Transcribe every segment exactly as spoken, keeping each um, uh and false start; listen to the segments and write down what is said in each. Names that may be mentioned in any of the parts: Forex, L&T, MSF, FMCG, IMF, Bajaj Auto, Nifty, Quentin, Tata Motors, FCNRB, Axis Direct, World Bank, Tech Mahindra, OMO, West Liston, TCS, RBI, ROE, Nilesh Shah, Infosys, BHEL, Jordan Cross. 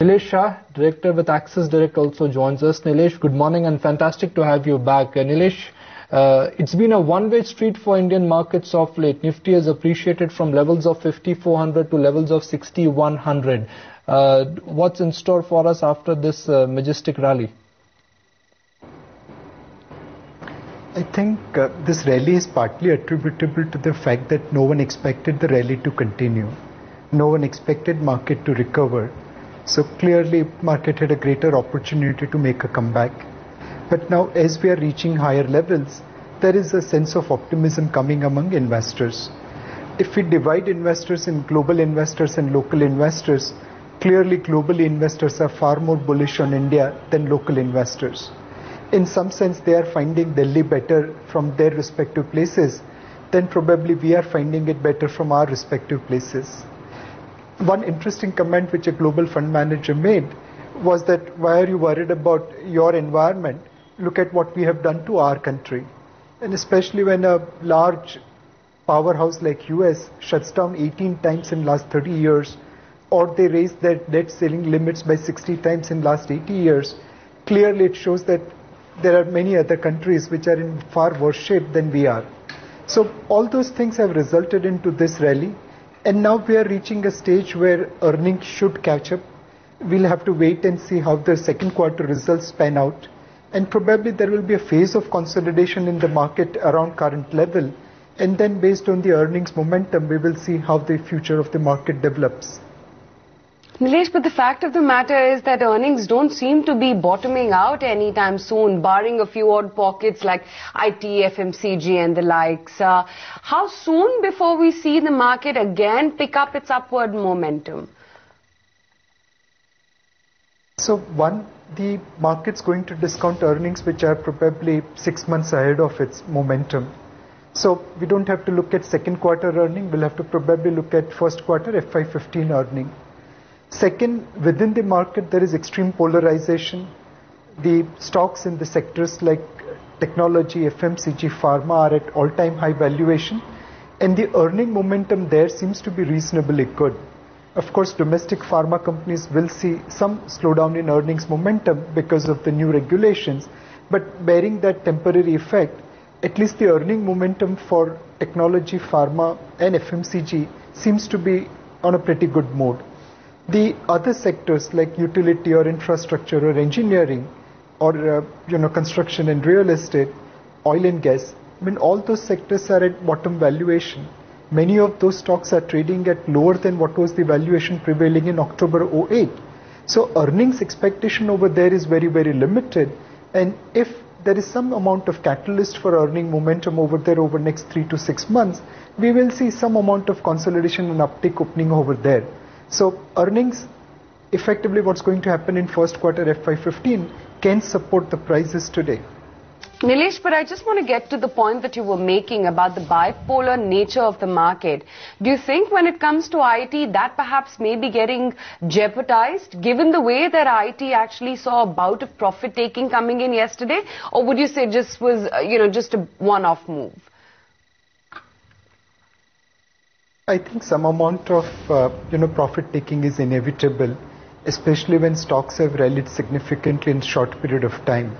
Nilesh Shah, Director with Axis Direct, also joins us. Nilesh, good morning and fantastic to have you back. Uh, Nilesh, uh, it's been a one-way street for Indian markets of late. Nifty has appreciated from levels of fifty-four hundred to levels of sixty-one hundred. Uh, what's in store for us after this uh, majestic rally? I think uh, this rally is partly attributable to the fact that no one expected the rally to continue. No one expected market to recover. So clearly market had a greater opportunity to make a comeback. But now as we are reaching higher levels, there is a sense of optimism coming among investors. If we divide investors in global investors and local investors, clearly global investors are far more bullish on India than local investors. In some sense, they are finding Delhi better from their respective places than probably we are finding it better from our respective places. One interesting comment which a global fund manager made was that, why are you worried about your environment? Look at what we have done to our country. And especially when a large powerhouse like U S shuts down eighteen times in last thirty years, or they raise their debt ceiling limits by sixty times in last eighty years, clearly it shows that there are many other countries which are in far worse shape than we are. So all those things have resulted into this rally. And now we are reaching a stage where earnings should catch up. We'll have to wait and see how the second quarter results pan out. And probably there will be a phase of consolidation in the market around current level. And then based on the earnings momentum, we will see how the future of the market develops. Nilesh, but the fact of the matter is that earnings don't seem to be bottoming out anytime soon, barring a few odd pockets like I T, F M C G and the likes. Uh, how soon before we see the market again pick up its upward momentum? So one, the market's going to discount earnings which are probably six months ahead of its momentum. So we don't have to look at second quarter earning, we'll have to probably look at first quarter F Y fifteen earning. Second, within the market, there is extreme polarization. The stocks in the sectors like technology, F M C G, pharma are at all-time high valuation. And the earning momentum there seems to be reasonably good. Of course, domestic pharma companies will see some slowdown in earnings momentum because of the new regulations. But bearing that temporary effect, at least the earning momentum for technology, pharma and F M C G seems to be on a pretty good mode. The other sectors like utility or infrastructure or engineering or uh, you know construction and real estate, oil and gas, I mean all those sectors are at bottom valuation. Many of those stocks are trading at lower than what was the valuation prevailing in October oh eight. So earnings expectation over there is very, very limited. And if there is some amount of catalyst for earning momentum over there over next three to six months, we will see some amount of consolidation and uptick opening over there. So earnings, effectively what's going to happen in first quarter F Y fifteen can support the prices today. Nilesh, but I just want to get to the point that you were making about the bipolar nature of the market. Do you think when it comes to I T, that perhaps may be getting jeopardized given the way that I T actually saw a bout of profit taking coming in yesterday? Or would you say just was, you know, just a one-off move? I think some amount of uh, you know, profit taking is inevitable, especially when stocks have rallied significantly in a short period of time.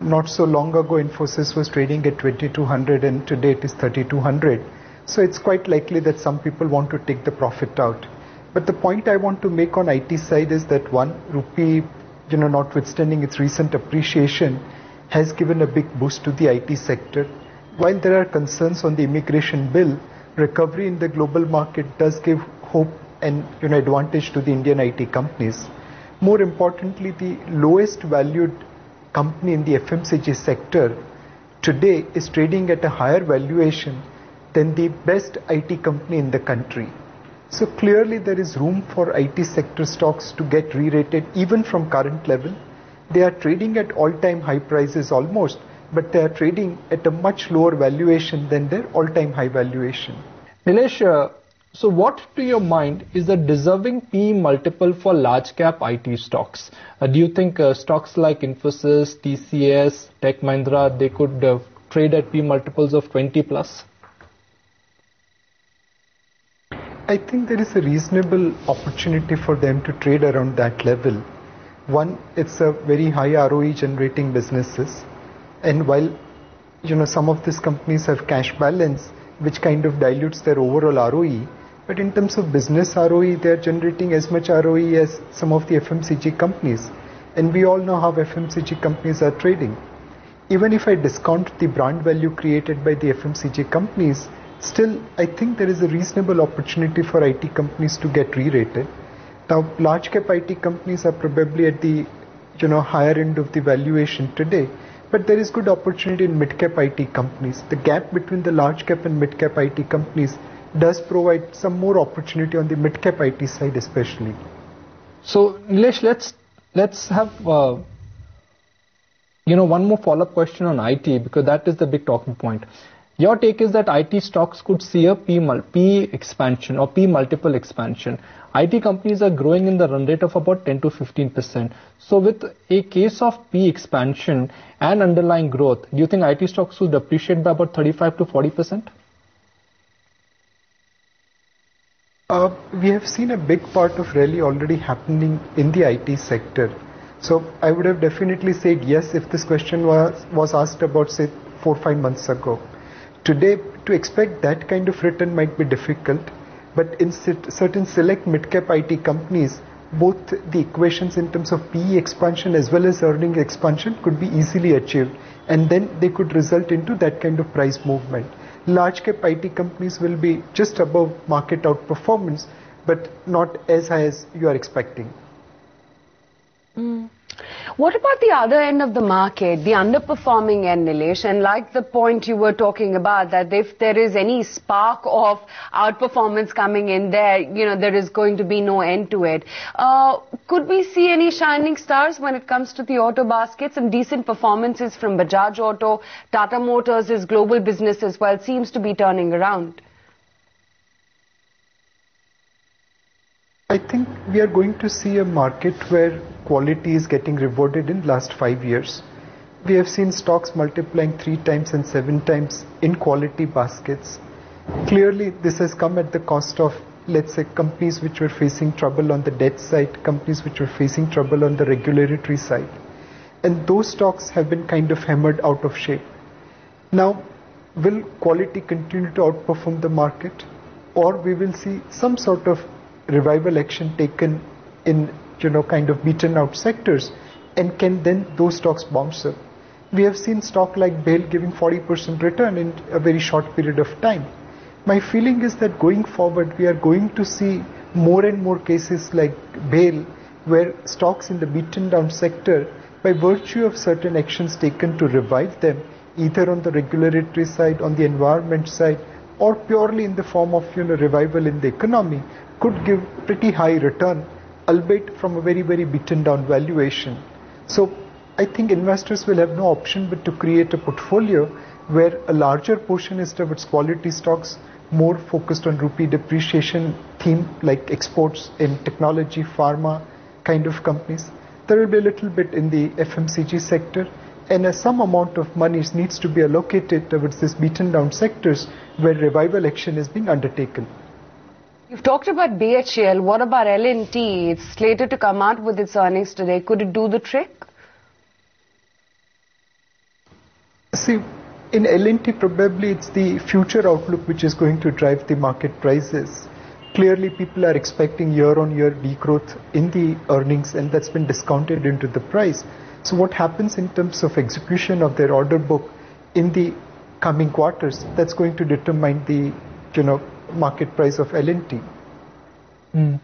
Not so long ago, Infosys was trading at twenty-two hundred and today it is thirty-two hundred. So it's quite likely that some people want to take the profit out. But the point I want to make on I T side is that one, rupee, you know, notwithstanding its recent appreciation, has given a big boost to the I T sector. While there are concerns on the immigration bill, recovery in the global market does give hope and you know, advantage to the Indian I T companies. More importantly, the lowest valued company in the F M C G sector today is trading at a higher valuation than the best I T company in the country. So clearly there is room for I T sector stocks to get re-rated even from current level. They are trading at all-time high prices almost, but they are trading at a much lower valuation than their all-time high valuation. Nilesh, uh, so what to your mind is the deserving P E multiple for large-cap I T stocks? Uh, do you think uh, stocks like Infosys, T C S, Tech Mahindra, they could uh, trade at P E multiples of twenty plus? I think there is a reasonable opportunity for them to trade around that level. One, it's a very high R O E generating businesses, and while you know some of these companies have cash balance, which kind of dilutes their overall R O E, but in terms of business R O E, they are generating as much R O E as some of the F M C G companies, and we all know how F M C G companies are trading. Even if I discount the brand value created by the F M C G companies, still, I think there is a reasonable opportunity for I T companies to get re-rated. Now, large cap I T companies are probably at the you know, higher end of the valuation today, but there is good opportunity in mid cap I T companies. The gap between the large cap and mid cap I T companies does provide some more opportunity on the mid cap I T side especially. So, Nilesh, let's, let's have uh, you know, one more follow-up question on I T, because that is the big talking point. Your take is that I T stocks could see a P, P expansion or P multiple expansion. I T companies are growing in the run rate of about ten to fifteen percent. So with a case of P expansion and underlying growth, do you think I T stocks would appreciate by about thirty-five to forty percent? Uh, we have seen a big part of rally already happening in the I T sector. So I would have definitely said yes if this question was, was asked about, say, four or five months ago. Today, to expect that kind of return might be difficult, but in certain select mid-cap I T companies, both the equations in terms of P E expansion as well as earning expansion could be easily achieved, and then they could result into that kind of price movement. Large-cap I T companies will be just above market outperformance, but not as high as you are expecting. Mm. What about the other end of the market, the underperforming end, Nilesh? And like the point you were talking about, that if there is any spark of outperformance coming in there, you know, there is going to be no end to it. Uh, could we see any shining stars when it comes to the auto basket? Some decent performances from Bajaj Auto, Tata Motors, his global business as well, seems to be turning around. I think we are going to see a market where quality is getting rewarded in last five years. We have seen stocks multiplying three times and seven times in quality baskets. Clearly, this has come at the cost of, let's say, companies which were facing trouble on the debt side, companies which were facing trouble on the regulatory side. And those stocks have been kind of hammered out of shape. Now, will quality continue to outperform the market? Or we will see some sort of revival action taken in you know kind of beaten out sectors, and can then those stocks bounce up? We have seen stock like B H E L giving forty percent return in a very short period of time. My feeling is that going forward we are going to see more and more cases like B H E L, where stocks in the beaten down sector, by virtue of certain actions taken to revive them, either on the regulatory side, on the environment side, or purely in the form of you know revival in the economy, could give pretty high return, albeit from a very, very beaten down valuation. So I think investors will have no option but to create a portfolio where a larger portion is towards quality stocks, more focused on rupee depreciation theme like exports in technology, pharma kind of companies. There will be a little bit in the F M C G sector, and some amount of money needs to be allocated towards these beaten down sectors where revival action is being undertaken. You've talked about B H E L. What about L and T? It's slated to come out with its earnings today. Could it do the trick? See, in L and T probably it's the future outlook which is going to drive the market prices. Clearly people are expecting year-on-year degrowth in the earnings, and that's been discounted into the price. So what happens in terms of execution of their order book in the coming quarters, that's going to determine the, you know, market price of L and T. Mm.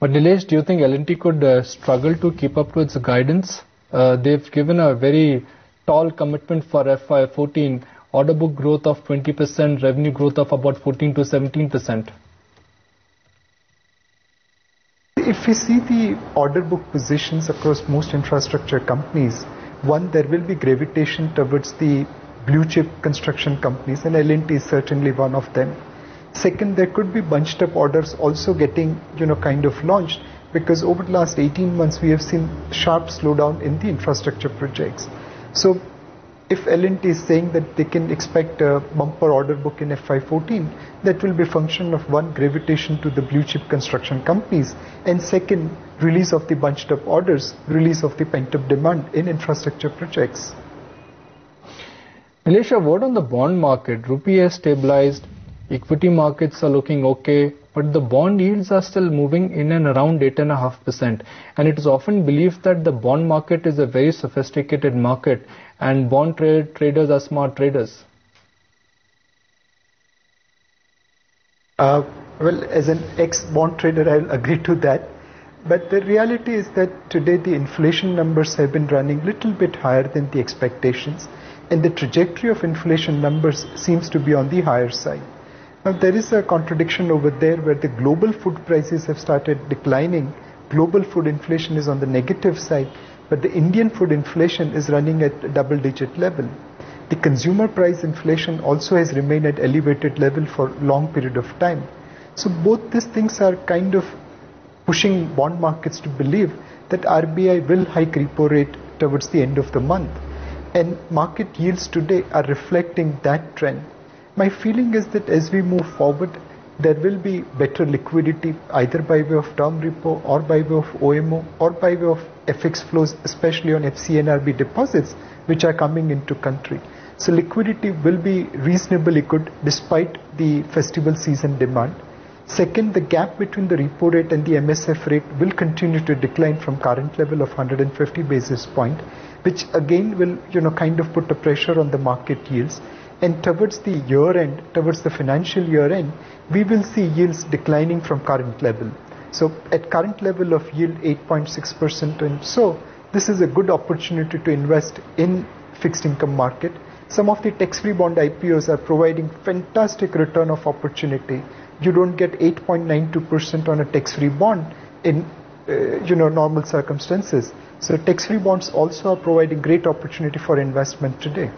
But Nilesh, do you think L and T could uh, struggle to keep up to its guidance? Uh, they've given a very tall commitment for F Y fourteen, order book growth of twenty percent, revenue growth of about fourteen to seventeen percent. If we see the order book positions across most infrastructure companies, one, there will be gravitation towards the blue chip construction companies, and L and T is certainly one of them. Second, there could be bunched up orders also getting, you know, kind of launched, because over the last eighteen months we have seen sharp slowdown in the infrastructure projects. So if L and T is saying that they can expect a bumper order book in F Y fourteen, that will be a function of one, gravitation to the blue chip construction companies, and second, release of the bunched up orders, release of the pent up demand in infrastructure projects. Nilesh, a word on the bond market. Rupee has stabilized, equity markets are looking okay, but the bond yields are still moving in and around eight point five percent, and it is often believed that the bond market is a very sophisticated market and bond tra traders are smart traders. Uh, well, as an ex-bond trader, I will agree to that. But the reality is that today the inflation numbers have been running a little bit higher than the expectations, and the trajectory of inflation numbers seems to be on the higher side. Now there is a contradiction over there where the global food prices have started declining, global food inflation is on the negative side, but the Indian food inflation is running at a double digit level. The consumer price inflation also has remained at elevated level for a long period of time. So both these things are kind of pushing bond markets to believe that R B I will hike repo rate towards the end of the month, and market yields today are reflecting that trend. My feeling is that as we move forward, there will be better liquidity either by way of term repo or by way of O M O or by way of F X flows, especially on F C N R B deposits which are coming into country. So liquidity will be reasonably good despite the festival season demand. Second, the gap between the repo rate and the M S F rate will continue to decline from current level of one hundred fifty basis point, which again will, you know, kind of put a pressure on the market yields. And towards the year end, towards the financial year end, we will see yields declining from current level. So at current level of yield eight point six percent, and so this is a good opportunity to invest in fixed income market. Some of the tax-free bond I P Os are providing fantastic return of opportunity. You don't get eight point nine two percent on a tax-free bond in uh, you know, normal circumstances. So tax-free bonds also are providing great opportunity for investment today.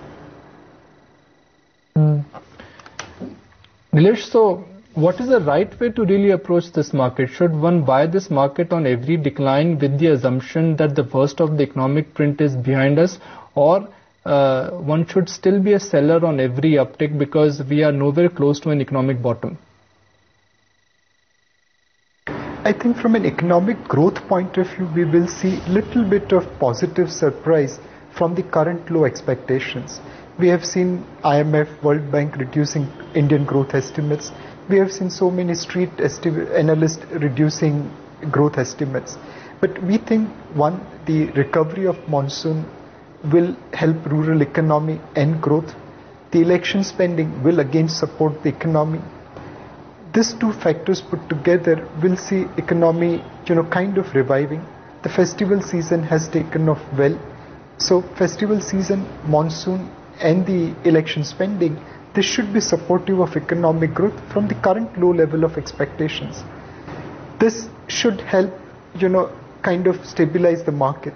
Nilesh, so what is the right way to really approach this market? Should one buy this market on every decline with the assumption that the worst of the economic print is behind us, or uh, one should still be a seller on every uptick because we are nowhere close to an economic bottom? I think from an economic growth point of view, we will see little bit of positive surprise from the current low expectations. We have seen I M F, World Bank reducing Indian growth estimates. We have seen so many street analysts reducing growth estimates. But we think, one, the recovery of monsoon will help rural economy and growth. The election spending will again support the economy. These two factors put together will see economy, you know, kind of reviving. The festival season has taken off well. So festival season, monsoon, and the election spending, this should be supportive of economic growth from the current low level of expectations. This should help, you know, kind of stabilize the market.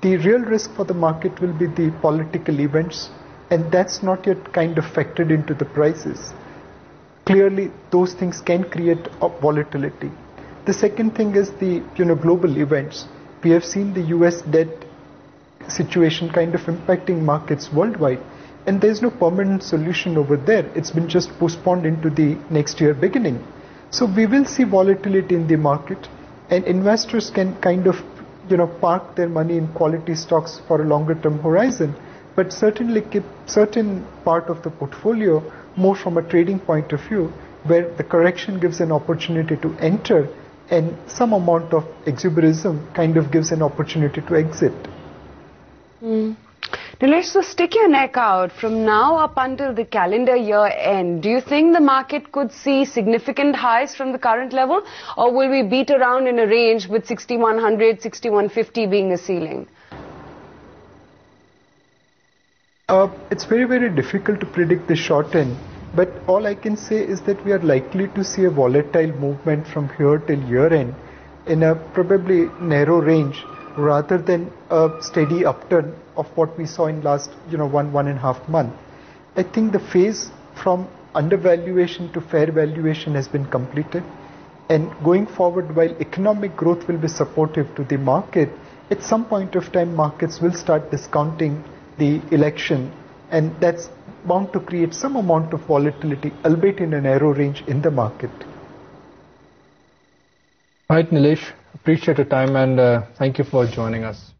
The real risk for the market will be the political events, and that's not yet kind of factored into the prices. Clearly, those things can create volatility. The second thing is the, you know, global events. We have seen the U S debt situation kind of impacting markets worldwide, and there's no permanent solution over there. It's been just postponed into the next year beginning. So we will see volatility in the market, and investors can kind of, you know, park their money in quality stocks for a longer term horizon, but certainly keep certain part of the portfolio more from a trading point of view, where the correction gives an opportunity to enter and some amount of exuberism kind of gives an opportunity to exit. Mm. Nilesh, so stick your neck out. From now up until the calendar year end, do you think the market could see significant highs from the current level, or will we beat around in a range with sixty-one hundred, sixty-one fifty being the ceiling? Uh, it's very, very difficult to predict the short end, but all I can say is that we are likely to see a volatile movement from here till year end in a probably narrow range, rather than a steady upturn of what we saw in last, you know, one, one and a half month. I think the phase from undervaluation to fair valuation has been completed, and going forward, while economic growth will be supportive to the market, at some point of time markets will start discounting the election and that's bound to create some amount of volatility, albeit in a narrow range in the market. All right, Nilesh, appreciate your time and uh, thank you for joining us.